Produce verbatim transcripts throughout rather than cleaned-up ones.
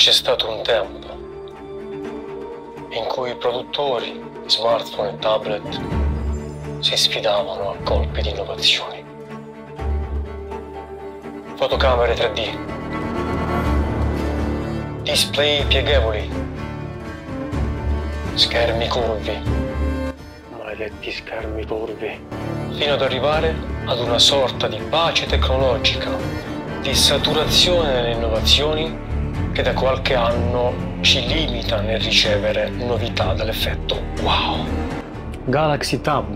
C'è stato un tempo in cui i produttori di smartphone e tablet si sfidavano a colpi di innovazioni. Fotocamere tre D, display pieghevoli, schermi curvi, maledetti schermi curvi, fino ad arrivare ad una sorta di pace tecnologica, di saturazione delle innovazioni che da qualche anno ci limita nel ricevere novità dall'effetto wow. Galaxy Tab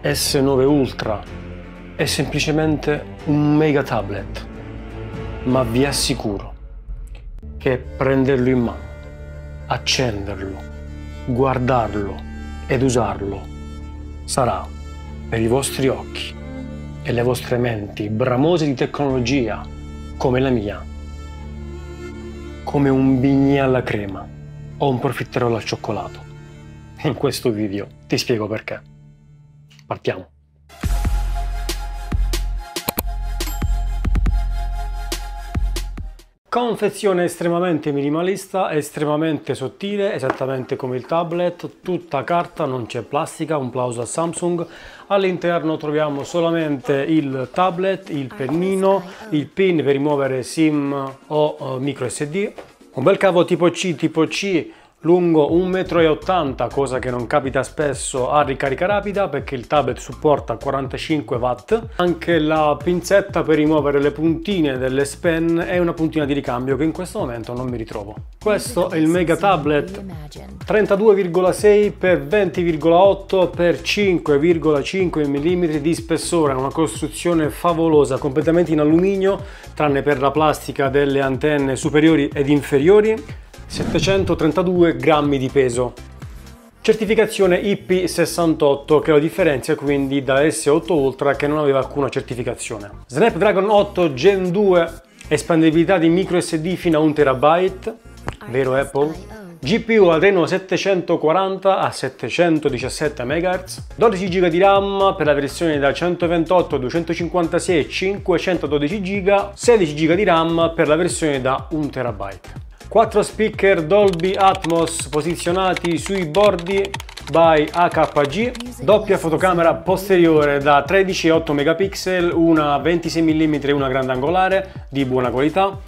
S nove Ultra è semplicemente un mega tablet, ma vi assicuro che prenderlo in mano, accenderlo, guardarlo ed usarlo sarà per i vostri occhi e le vostre menti bramose di tecnologia come la mia, come un bignè alla crema o un profiterolo al cioccolato. In questo video ti spiego perché. Partiamo. Confezione estremamente minimalista, estremamente sottile, esattamente come il tablet, tutta carta, non c'è plastica, un plauso a Samsung. All'interno troviamo solamente il tablet, il pennino, il pin per rimuovere SIM o micro S D, un bel cavo tipo C, tipo C, lungo un metro e ottanta, cosa che non capita spesso a ricarica rapida perché il tablet supporta quarantacinque watt. Anche la pinzetta per rimuovere le puntine delle S-Pen è una puntina di ricambio che in questo momento non mi ritrovo. Questo è il mega tablet trentadue virgola sei per venti virgola otto per cinque virgola cinque millimetri di spessore, una costruzione favolosa, completamente in alluminio tranne per la plastica delle antenne superiori ed inferiori. settecentotrentadue grammi di peso. Certificazione I P sessantotto che lo differenzia quindi da S otto Ultra che non aveva alcuna certificazione. Snapdragon otto Gen due, espandibilità di micro S D fino a un terabyte, vero Apple? G P U Adreno settecentoquaranta a settecentodiciassette megahertz, dodici giga di RAM per la versione da centoventotto a duecentocinquantasei e cinquecentododici giga, sedici giga di RAM per la versione da un terabyte. quattro speaker Dolby Atmos posizionati sui bordi by A K G, doppia fotocamera posteriore da tredici e otto megapixel, una ventisei millimetri e una grandangolare di buona qualità,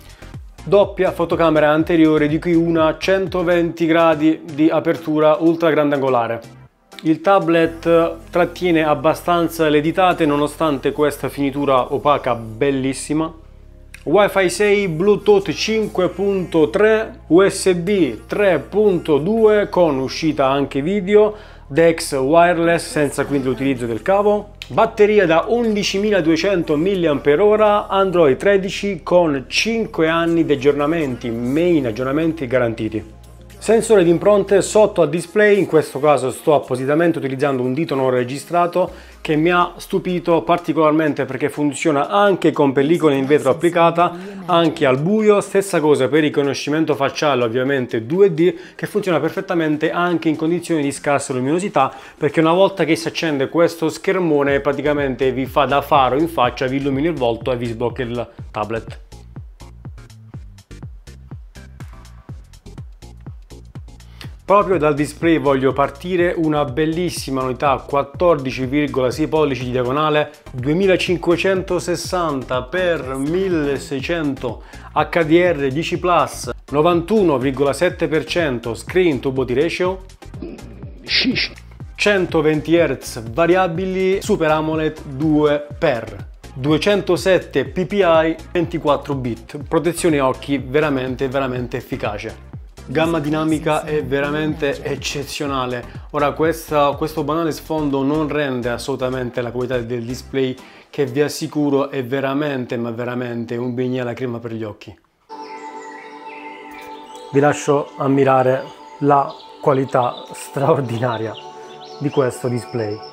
doppia fotocamera anteriore di cui una centoventi gradi di apertura ultra grandangolare. Il tablet trattiene abbastanza le ditate nonostante questa finitura opaca bellissima. Wi-Fi sei, Bluetooth cinque punto tre, U S B tre punto due con uscita anche video, D E X wireless senza quindi l'utilizzo del cavo, batteria da undicimiladuecento milliamperi ora, Android tredici con cinque anni di aggiornamenti, main aggiornamenti garantiti. Sensore di impronte sotto al display, in questo caso sto appositamente utilizzando un dito non registrato che mi ha stupito particolarmente perché funziona anche con pellicola in vetro applicata, anche al buio, stessa cosa per riconoscimento facciale ovviamente due D che funziona perfettamente anche in condizioni di scarsa luminosità perché una volta che si accende questo schermone praticamente vi fa da faro in faccia, vi illumina il volto e vi sblocca il tablet. Proprio dal display voglio partire, una bellissima unità quattordici virgola sei pollici di diagonale, duemilacinquecentosessanta per milleseicento H D R dieci plus, novantuno virgola sette per cento screen to body ratio, centoventi hertz variabili, Super AMOLED due per duecentosette P P I ventiquattro bit, protezione occhi veramente veramente efficace. Gamma dinamica è veramente eccezionale. Ora questa, questo banale sfondo non rende assolutamente la qualità del display che vi assicuro è veramente ma veramente un bignè alla crema per gli occhi. Vi lascio ammirare la qualità straordinaria di questo display.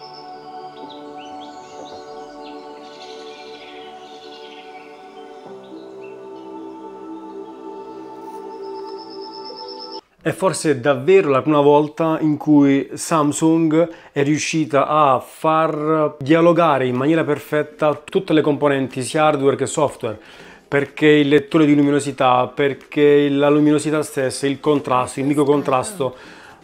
È forse davvero la prima volta in cui Samsung è riuscita a far dialogare in maniera perfetta tutte le componenti sia hardware che software, perché il lettore di luminosità, perché la luminosità stessa, il contrasto, il microcontrasto,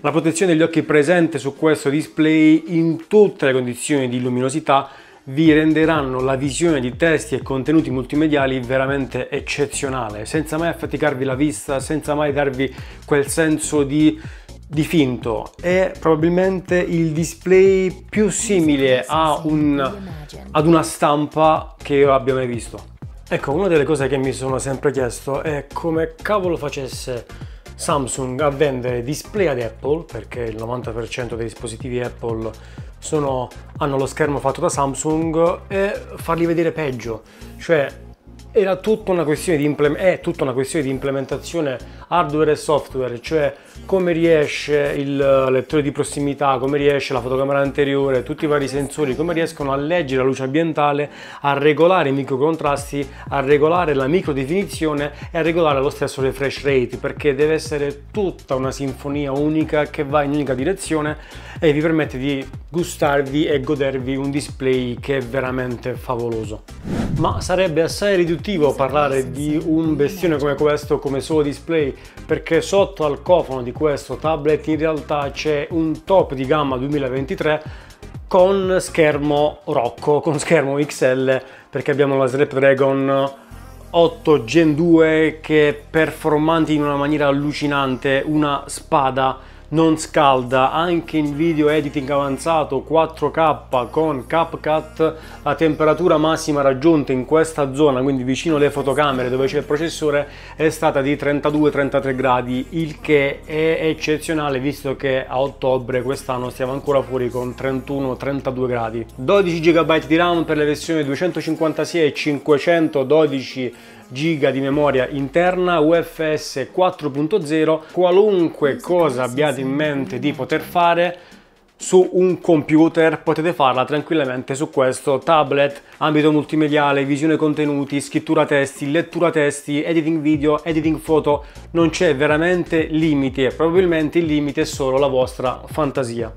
la protezione degli occhi presente su questo display in tutte le condizioni di luminosità vi renderanno la visione di testi e contenuti multimediali veramente eccezionale, senza mai affaticarvi la vista, senza mai darvi quel senso di, di finto. È probabilmente il display più simile a un, ad una stampa che io abbia mai visto. Ecco, una delle cose che mi sono sempre chiesto è come cavolo facesse Samsung a vendere display ad Apple, perché il novanta per cento dei dispositivi Apple sono, hanno lo schermo fatto da Samsung, e farli vedere peggio. Cioè era tutta una questione di è tutta una questione di implementazione hardware e software, cioè come riesce il lettore di prossimità, come riesce la fotocamera anteriore, tutti i vari sensori, come riescono a leggere la luce ambientale, a regolare i microcontrasti, a regolare la microdefinizione e a regolare lo stesso refresh rate, perché deve essere tutta una sinfonia unica che va in un'unica direzione e vi permette di gustarvi e godervi un display che è veramente favoloso. Ma sarebbe assai riduttivo parlare di un bestione come questo come solo display, perché sotto al cofano di questo tablet in realtà c'è un top di gamma duemilaventitré con schermo rocco, con schermo X L, perché abbiamo la Snapdragon otto gen due che è performante in una maniera allucinante, una spada, non scalda, anche in video editing avanzato quattro K con CapCut la temperatura massima raggiunta in questa zona, quindi vicino alle fotocamere dove c'è il processore, è stata di trentadue trentatré gradi, il che è eccezionale visto che a ottobre quest'anno stiamo ancora fuori con trentuno trentadue gradi. dodici giga di RAM per le versioni duecentocinquantasei e cinquecentododici giga di memoria interna, U F S quattro punto zero, qualunque cosa abbiate in mente di poter fare su un computer potete farla tranquillamente su questo tablet. Ambito multimediale, visione contenuti, scrittura testi, lettura testi, editing video, editing foto, non c'è veramente limite, probabilmente il limite è solo la vostra fantasia.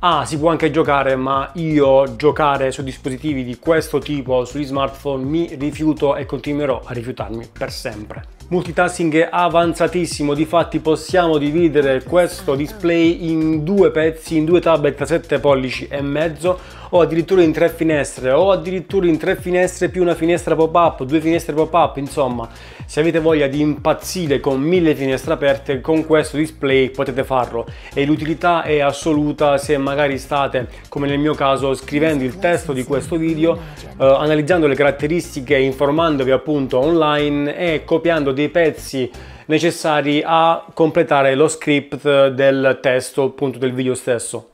Ah, si può anche giocare, ma io giocare su dispositivi di questo tipo, sugli smartphone, mi rifiuto e continuerò a rifiutarmi per sempre. Multitasking avanzatissimo, difatti possiamo dividere questo display in due pezzi, in due tablet da sette pollici e mezzo, o addirittura in tre finestre, o addirittura in tre finestre più una finestra pop-up, due finestre pop-up, insomma, se avete voglia di impazzire con mille finestre aperte, con questo display potete farlo, e l'utilità è assoluta se magari state, come nel mio caso, scrivendo il testo di questo video, eh, analizzando le caratteristiche, informandovi appunto online e copiando dei pezzi necessari a completare lo script del testo, appunto del video stesso.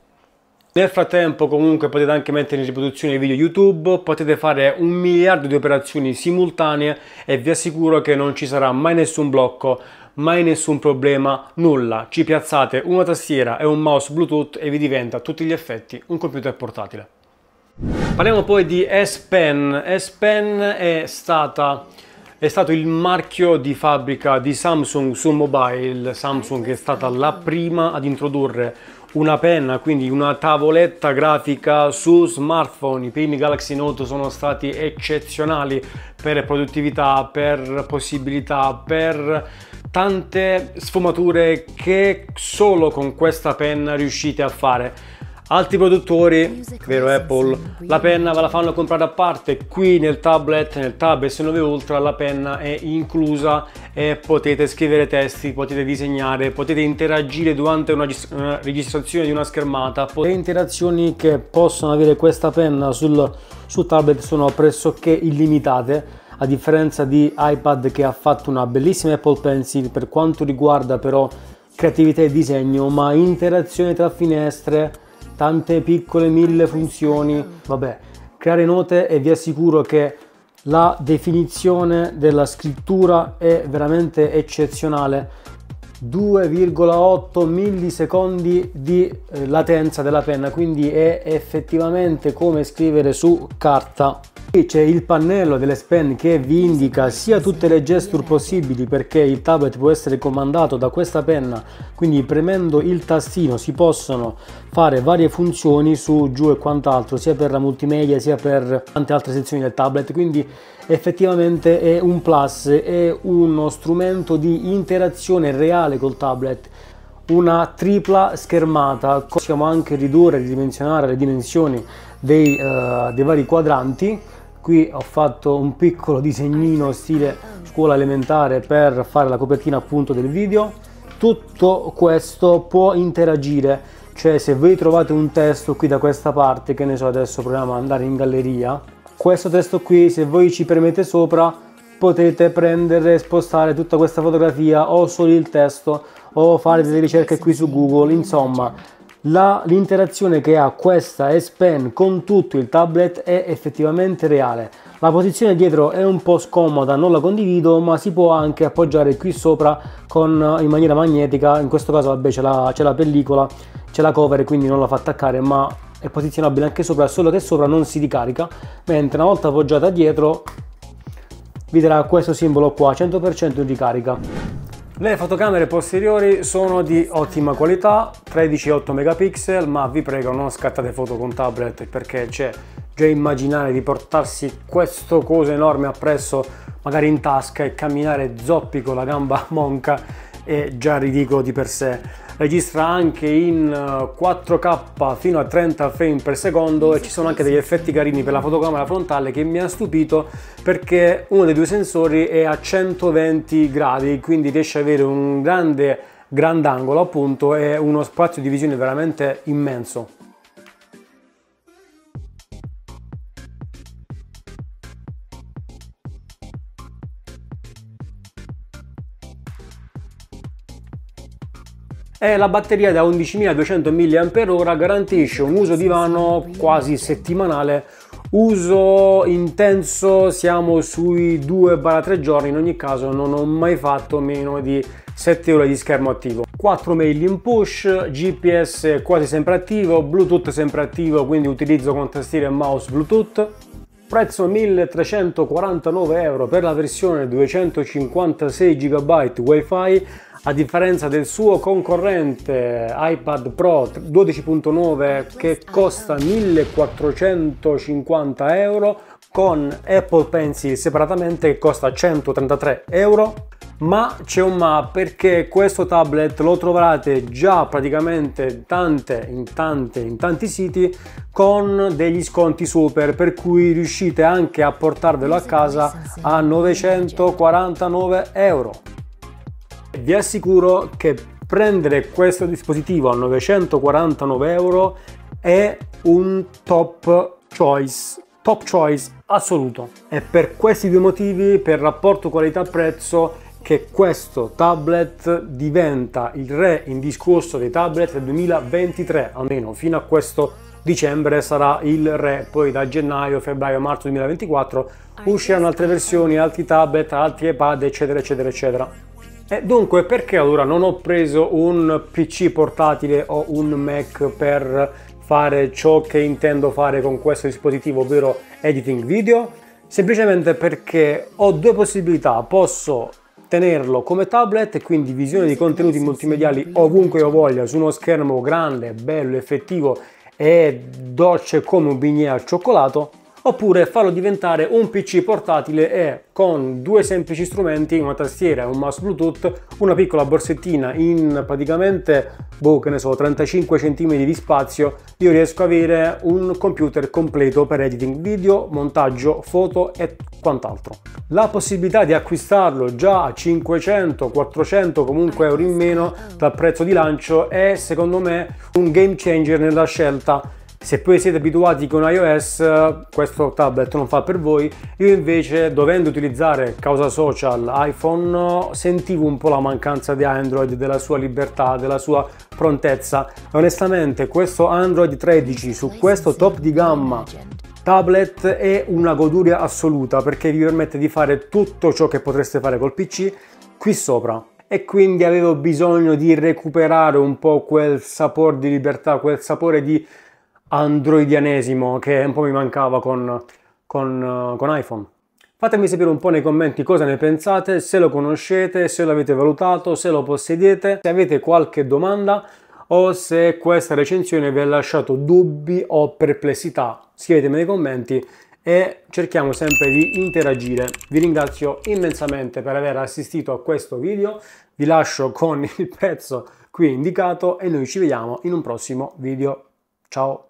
Nel frattempo comunque potete anche mettere in riproduzione i video YouTube, potete fare un miliardo di operazioni simultanee e vi assicuro che non ci sarà mai nessun blocco, mai nessun problema, nulla. Ci piazzate una tastiera e un mouse Bluetooth e vi diventa a tutti gli effetti un computer portatile. Parliamo poi di S-Pen. S-Pen è stata... È stato il marchio di fabbrica di Samsung sul mobile. Samsung è stata la prima ad introdurre una penna, quindi una tavoletta grafica su smartphone. I primi Galaxy Note sono stati eccezionali per produttività, per possibilità, per tante sfumature che solo con questa penna riuscite a fare. Altri produttori, vero Apple, la penna ve la fanno comprare a parte. Qui nel tablet, nel Tab S nove Ultra, la penna è inclusa e potete scrivere testi, potete disegnare, potete interagire durante una registrazione di una schermata. Le interazioni che possono avere questa penna sul, sul tablet sono pressoché illimitate, a differenza di iPad che ha fatto una bellissima Apple Pencil per quanto riguarda però creatività e disegno, ma interazione tra finestre, tante piccole mille funzioni, vabbè, creare note, e vi assicuro che la definizione della scrittura è veramente eccezionale. due virgola otto millisecondi di eh, latenza della penna, quindi è effettivamente come scrivere su carta. Qui c'è il pannello dell'S-Pen che vi indica sia tutte le gesture possibili, perché il tablet può essere comandato da questa penna, quindi premendo il tastino si possono fare varie funzioni su, giù e quant'altro, sia per la multimedia sia per tante altre sezioni del tablet, quindi effettivamente è un plus, è uno strumento di interazione reale col tablet. Una tripla schermata, possiamo anche ridurre e ridimensionare le dimensioni dei, uh, dei vari quadranti. Qui ho fatto un piccolo disegnino stile scuola elementare per fare la copertina appunto del video. Tutto questo può interagire, cioè se voi trovate un testo qui da questa parte, che ne so, adesso proviamo ad andare in galleria, questo testo qui, se voi ci premete sopra potete prendere e spostare tutta questa fotografia o solo il testo, o fare delle ricerche qui su Google. Insomma, l'interazione che ha questa S-Pen con tutto il tablet è effettivamente reale. La posizione dietro è un po' scomoda, non la condivido, ma si può anche appoggiare qui sopra con, in maniera magnetica. In questo caso vabbè, c'è la, c'è la pellicola, c'è la cover, quindi non la fa attaccare, ma è posizionabile anche sopra, solo che sopra non si ricarica, mentre una volta appoggiata dietro vi darà questo simbolo qua, cento per cento in ricarica. Le fotocamere posteriori sono di ottima qualità, tredici virgola otto megapixel, ma vi prego non scattate foto con tablet, perché c'è già immaginare di portarsi questo coso enorme appresso magari in tasca e camminare zoppi con la gamba monca è già ridicolo di per sé. Registra anche in quattro K fino a trenta frame per secondo e ci sono anche degli effetti carini per la fotocamera frontale che mi ha stupito, perché uno dei due sensori è a centoventi gradi, quindi riesce ad avere un grande grandangolo appunto e uno spazio di visione veramente immenso. E la batteria da undicimiladuecento milliampere ora garantisce un uso divano quasi settimanale, uso intenso siamo sui due tre giorni, in ogni caso non ho mai fatto meno di sette ore di schermo attivo. quattro mail in push, G P S quasi sempre attivo, Bluetooth sempre attivo, quindi utilizzo con tastiera e mouse Bluetooth. Prezzo milletrecentoquarantanove euro per la versione duecentocinquantasei giga byte Wi-Fi, a differenza del suo concorrente iPad Pro dodici virgola nove che costa millequattrocentocinquanta euro, con Apple Pencil separatamente che costa centotrentatré euro. Ma c'è un ma, perché questo tablet lo trovate già praticamente tante, in, tante, in tanti siti con degli sconti super, per cui riuscite anche a portarvelo a casa a novecentoquarantanove euro. Vi assicuro che prendere questo dispositivo a novecentoquarantanove euro è un top choice, top choice assoluto. È per questi due motivi, per rapporto qualità-prezzo, che questo tablet diventa il re in discorso dei tablet del duemilaventitré, almeno fino a questo dicembre sarà il re, poi da gennaio, febbraio, marzo duemilaventiquattro usciranno altre versioni, altri tablet, altri iPad, eccetera eccetera eccetera. E dunque, perché allora non ho preso un P C portatile o un Mac per fare ciò che intendo fare con questo dispositivo, ovvero editing video? Semplicemente perché ho due possibilità: posso tenerlo come tablet e quindi visione di contenuti multimediali ovunque io voglia, su uno schermo grande, bello, effettivo e dolce come un bignè al cioccolato, oppure farlo diventare un P C portatile e con due semplici strumenti, una tastiera, un mouse Bluetooth, una piccola borsettina in praticamente, boh, che ne so, trentacinque centimetri di spazio, io riesco a avere un computer completo per editing video, montaggio, foto e quant'altro. La possibilità di acquistarlo già a cinquecento quattrocento comunque euro in meno dal prezzo di lancio è secondo me un game changer nella scelta. Se poi siete abituati con iOS, questo tablet non fa per voi. Io invece, dovendo utilizzare causa social iPhone, sentivo un po' la mancanza di Android, della sua libertà, della sua prontezza. Onestamente questo Android tredici su questo top di gamma tablet è una goduria assoluta, perché vi permette di fare tutto ciò che potreste fare col P C qui sopra. e quindi avevo bisogno di recuperare un po' quel sapore di libertà, quel sapore di androidianesimo che un po' mi mancava con, con, con iPhone. Fatemi sapere un po' nei commenti cosa ne pensate, se lo conoscete, se l'avete valutato, se lo possedete, se avete qualche domanda o se questa recensione vi ha lasciato dubbi o perplessità. Scrivetemi nei commenti e cerchiamo sempre di interagire. Vi ringrazio immensamente per aver assistito a questo video, vi lascio con il prezzo qui indicato e noi ci vediamo in un prossimo video. Ciao!